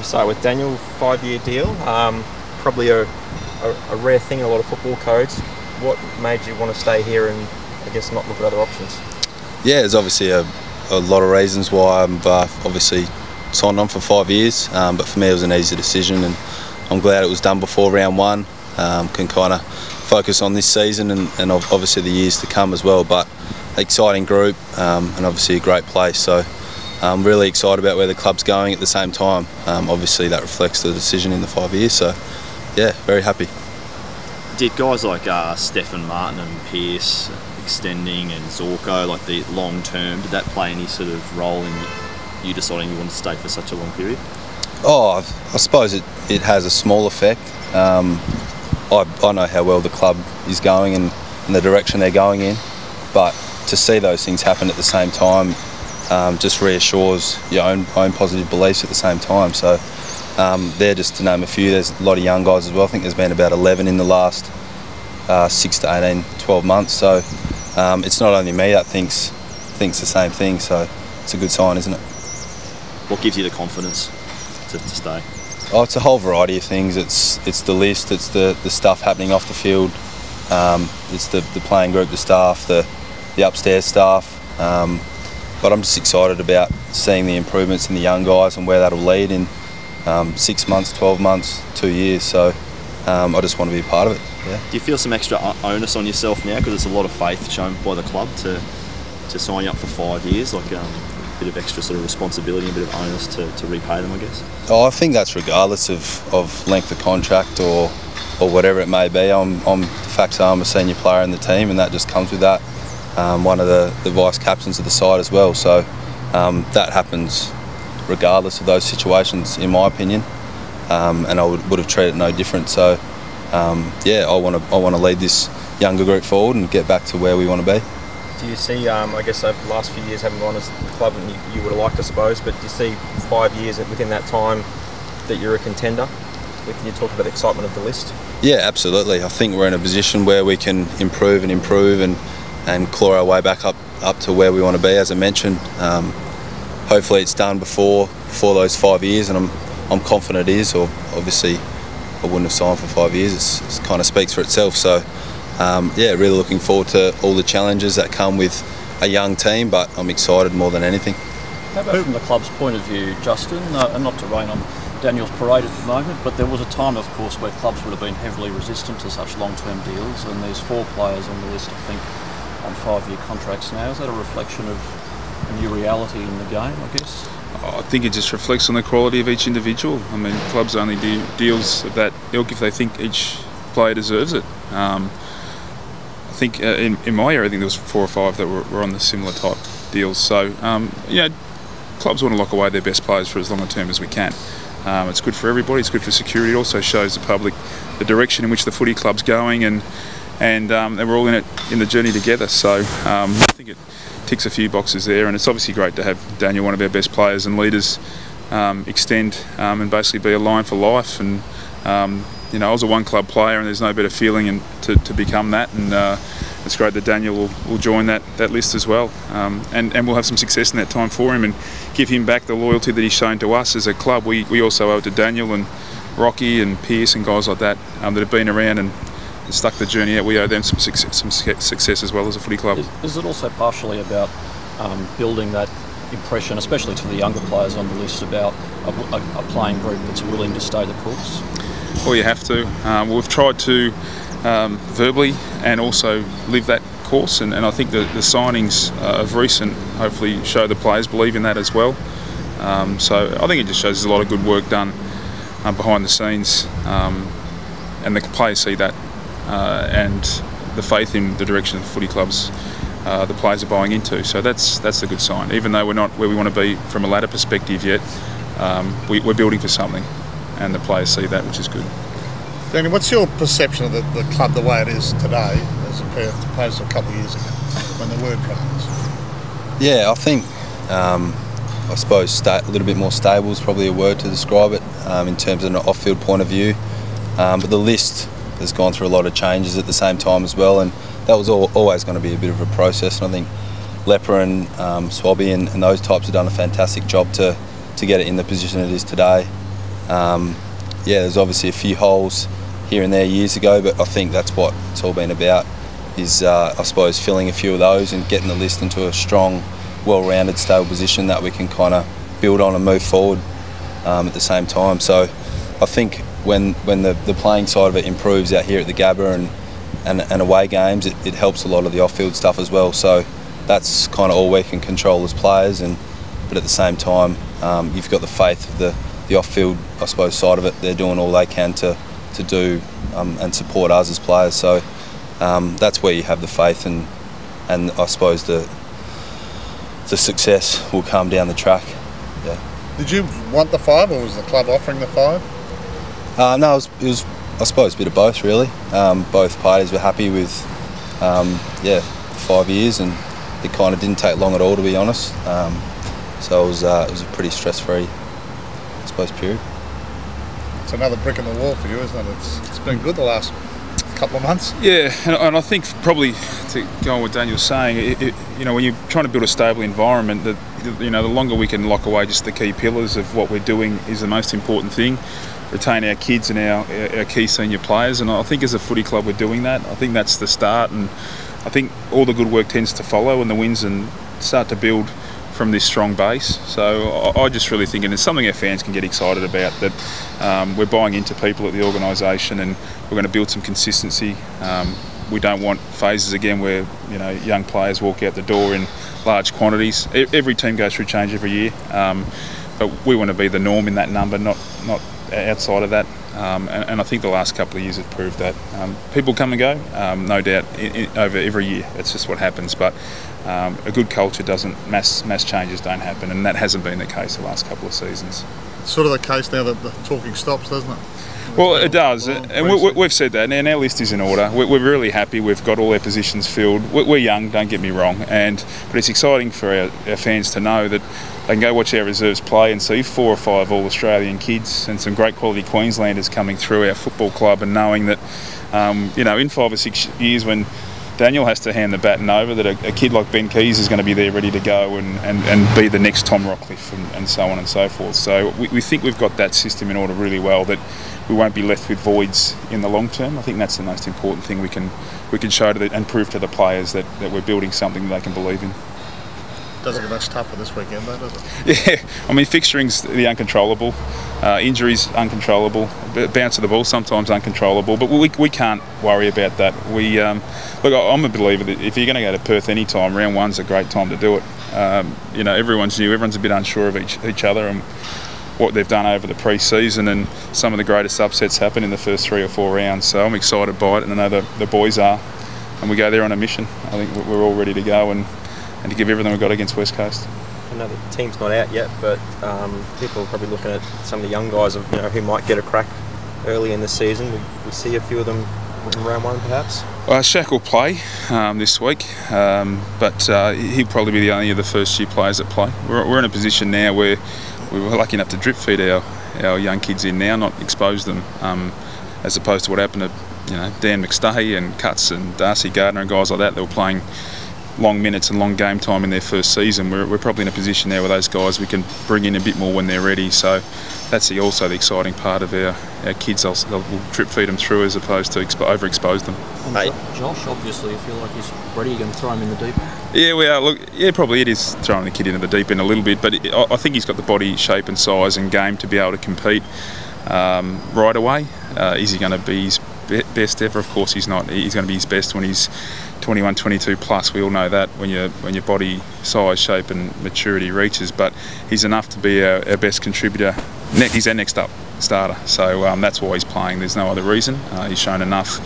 We started with Daniel, 5-year deal. Probably a rare thing in a lot of football codes. What made you want to stay here and, I guess, not look at other options? Yeah, there's obviously a lot of reasons why I've obviously signed on for 5 years, but for me it was an easy decision, and I'm glad it was done before round one. Can kind of focus on this season and obviously the years to come as well, but exciting group and obviously a great place, so I'm really excited about where the club's going at the same time. Obviously that reflects the decision in the 5 years, so yeah, very happy. Did guys like Stefan Martin and Pearce extending and Zorko, like the long term, did that play any sort of role in you deciding you want to stay for such a long period? Oh, I suppose it has a small effect. I know how well the club is going and the direction they're going in, but to see those things happen at the same time just reassures your own positive beliefs at the same time. So they're just to name a few. There's a lot of young guys as well. I think there's been about 11 in the last 6 to 18, 12 months. So it's not only me that thinks the same thing, so it's a good sign, isn't it? What gives you the confidence to stay? Oh, it's a whole variety of things. It's the list, it's the stuff happening off the field, it's the playing group, the staff, the upstairs staff. But I'm just excited about seeing the improvements in the young guys and where that'll lead in 6 months, 12 months, 2 years. So I just want to be a part of it. Yeah. Do you feel some extra onus on yourself now, because it's a lot of faith shown by the club to sign you up for 5 years? Like, bit of extra sort of responsibility and a bit of onus to repay them, I guess? Oh, I think that's regardless of length of contract or whatever it may be. The fact I'm a senior player in the team, and that just comes with that. One of the vice captains of the side as well, so that happens regardless of those situations, in my opinion. And I would have treated it no different. So yeah, I want to lead this younger group forward and get back to where we want to be. Do you see, I guess over the last few years having gone as the club, and you would have liked, I suppose, but do you see 5 years within that time that you're a contender? You talk about the excitement of the list. Yeah, absolutely. I think we're in a position where we can improve and claw our way back up to where we want to be, as I mentioned. Hopefully it's done before those 5 years, and I'm confident it is. Or obviously I wouldn't have signed for 5 years. It kind of speaks for itself. So. Yeah, really looking forward to all the challenges that come with a young team, but I'm excited more than anything. How about from the club's point of view, Justin? And not to rain on Daniel's parade at the moment, but there was a time, of course, where clubs would have been heavily resistant to such long-term deals, and there's 4 players on the list, I think, on 5-year contracts now. Is that a reflection of a new reality in the game, I guess? I think it just reflects on the quality of each individual. I mean, clubs only do deals of that ilk if they think each player deserves it. I think in my area, I think there was 4 or 5 that were on the similar type deals. So, yeah, clubs want to lock away their best players for as long a term as we can. It's good for everybody. It's good for security. It also shows the public the direction in which the footy club's going, and we're all in the journey together. So I think it ticks a few boxes there, and it's obviously great to have Daniel, one of our best players and leaders, extend and basically be aligned for life. And you know, I was a one-club player, and there's no better feeling to become that. And it's great that Daniel will join that list as well. And we'll have some success in that time for him, and give him back the loyalty that he's shown to us as a club. We also owe it to Daniel and Rocky and Pearce and guys like that that have been around and stuck the journey out. We owe them some success as well as a footy club. Is it also partially about building that impression, especially to the younger players on the list, about a playing group that's willing to stay the course? Well, you have to. We've tried to verbally and also live that course, and I think the signings of recent hopefully show the players believe in that as well. So I think it just shows there's a lot of good work done behind the scenes, and the players see that, and the faith in the direction of the footy clubs the players are buying into. So that's a good sign. Even though we're not where we want to be from a ladder perspective yet, we're building for something, and the players see that, which is good. Daniel, what's your perception of the club the way it is today as a Perth opposed to a couple of years ago when there were problems? Yeah, I think, I suppose a little bit more stable is probably a word to describe it in terms of an off-field point of view. But the list has gone through a lot of changes at the same time as well, and that was always going to be a bit of a process. And I think Lepper and Swabby and those types have done a fantastic job to get it in the position it is today. Yeah, there's obviously a few holes here and there years ago, but I think that's what it's all been about, is I suppose filling a few of those and getting the list into a strong, well-rounded, stable position that we can kind of build on and move forward at the same time. So I think when the playing side of it improves out here at the Gabba and away games, it helps a lot of the off-field stuff as well. So that's kind of all we can control as players, but at the same time you've got the faith of the off-field, I suppose, side of it. They're doing all they can to do and support us as players. So that's where you have the faith, and I suppose the success will come down the track. Yeah. Did you want the five, or was the club offering the five? No, it was I suppose a bit of both, really. Both parties were happy with yeah, 5 years, and it kind of didn't take long at all, to be honest. So it was a pretty stress-free, I suppose, period. It's another brick in the wall for you, isn't it? It's been good the last couple of months. Yeah, and I think probably to go on what Daniel's saying, you know, when you're trying to build a stable environment, you know, the longer we can lock away just the key pillars of what we're doing is the most important thing. Retain our kids and our key senior players, and I think as a footy club we're doing that. I think that's the start, and I think all the good work tends to follow and the wins and start to build from this strong base. So I just really think, and it's something our fans can get excited about, that we're buying into people at the organisation, and we're going to build some consistency. We don't want phases again where, you know, young players walk out the door in large quantities. Every team goes through change every year, but we want to be the norm in that number, not outside of that. And I think the last couple of years have proved that. People come and go, no doubt, over every year. It's just what happens. But a good culture doesn't, mass changes don't happen, and that hasn't been the case the last couple of seasons. It's sort of the case now that the talking stops, doesn't it? Well, it does, and we've said that, and our list is in order. We're really happy, we've got all our positions filled. We're young, don't get me wrong, but it's exciting for our fans to know that they can go watch our reserves play and see 4 or 5 All-Australian kids and some great quality Queenslanders coming through our football club, and knowing that, you know, in 5 or 6 years when Daniel has to hand the baton over, that a kid like Ben Keyes is going to be there ready to go and be the next Tom Rockcliffe and so on and so forth. So we think we've got that system in order really well, that we won't be left with voids in the long term. I think that's the most important thing we can show and prove to the players that we're building something that they can believe in. Doesn't get much tougher this weekend, though, does it? Yeah, I mean, fixturing's the uncontrollable, injuries uncontrollable, bounce of the ball sometimes uncontrollable, but we can't worry about that. We look, I'm a believer that if you're going to go to Perth any time, round one's a great time to do it. You know, everyone's new, everyone's a bit unsure of each other and what they've done over the pre-season, and some of the greatest upsets happen in the first 3 or 4 rounds. So I'm excited by it, and I know the boys are, and we go there on a mission. I think we're all ready to go and to give everything we've got against West Coast. I know the team's not out yet, but people are probably looking at some of the young guys of, you know, who might get a crack early in the season. We see a few of them in round one, perhaps. Well, Shaq will play this week, but he'll probably be the only of the first-year players that play. We're in a position now where we were lucky enough to drip feed our young kids in now, not expose them, as opposed to what happened to, you know, Dan McStay and Cuts and Darcy Gardner and guys like that. They were playing long minutes and long game time in their first season. We're probably in a position there with those guys we can bring in a bit more when they're ready. So that's also the exciting part of our kids. We'll drip feed them through as opposed to overexpose them. Hey. Josh, obviously, I feel like he's ready. You're going to throw him in the deep end? Yeah, we are. Look, yeah, probably it is throwing the kid into the deep end a little bit, but I think he's got the body shape and size and game to be able to compete right away. Is he going to be his best ever? Of course he's not. He's going to be his best when he's 21, 22 plus. We all know that when your body size, shape and maturity reaches, but he's enough to be our best contributor. He's our next up starter, so that's why he's playing. There's no other reason. He's shown enough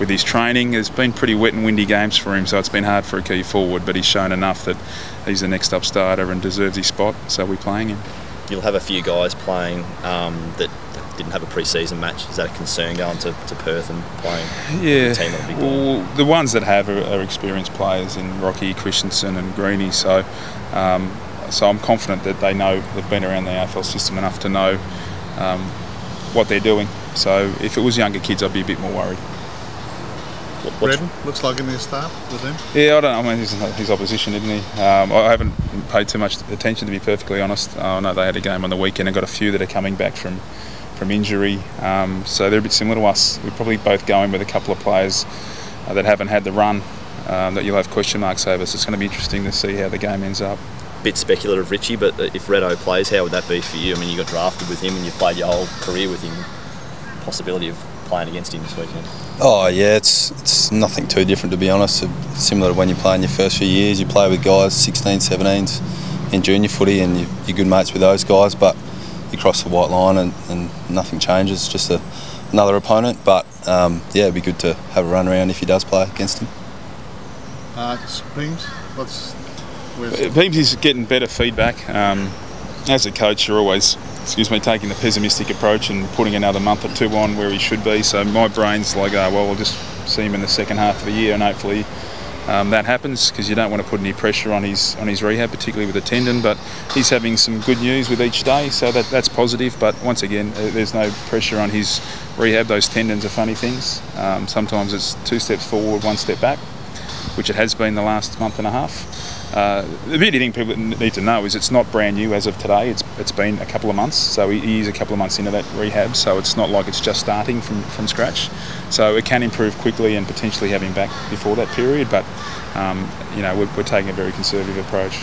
with his training. It's been pretty wet and windy games for him, so it's been hard for a key forward, but he's shown enough that he's the next up starter and deserves his spot, so we're playing him. You'll have a few guys playing that didn't have a pre-season match. Is that a concern going to Perth and playing? Yeah, team on a big well, the ones that have are experienced players in Rocky, Christensen and Greeny, so I'm confident that they know, they've been around the AFL system enough to know what they're doing. So if it was younger kids, I'd be a bit more worried. Redden looks like in their start with him. Yeah, I don't know. I mean, he's his opposition, isn't he? I haven't paid too much attention, to be perfectly honest. I know they had a game on the weekend and got a few that are coming back from from injury. So they're a bit similar to us. We're probably both going with a couple of players that haven't had the run that you'll have question marks over. So it's going to be interesting to see how the game ends up. Bit speculative, Richie, but if Reddo plays, how would that be for you? I mean, you got drafted with him and you've played your whole career with him. Possibility of playing against him this weekend? Oh yeah, it's nothing too different, to be honest. It's similar to when you play in your first few years. You play with guys 16s, 17s in junior footy and you're good mates with those guys, but you cross the white line and nothing changes, just another opponent. But yeah, it'd be good to have a run around if he does play against him. Beams, Beams is getting better feedback. As a coach, you're always, excuse me, taking the pessimistic approach and putting another month or two on where he should be. So my brain's like, oh, well, we'll just see him in the second half of the year, and hopefully that happens, because you don't want to put any pressure on his rehab, particularly with a tendon. But he's having some good news with each day, so that's positive. But once again, there's no pressure on his rehab. Those tendons are funny things. Sometimes it's 2 steps forward, 1 step back, which it has been the last month and a half. The really thing people need to know is it's not brand new as of today. It's been a couple of months, so he is a couple of months into that rehab, so it's not like it's just starting from scratch. So it can improve quickly and potentially have him back before that period, but you know, we're taking a very conservative approach.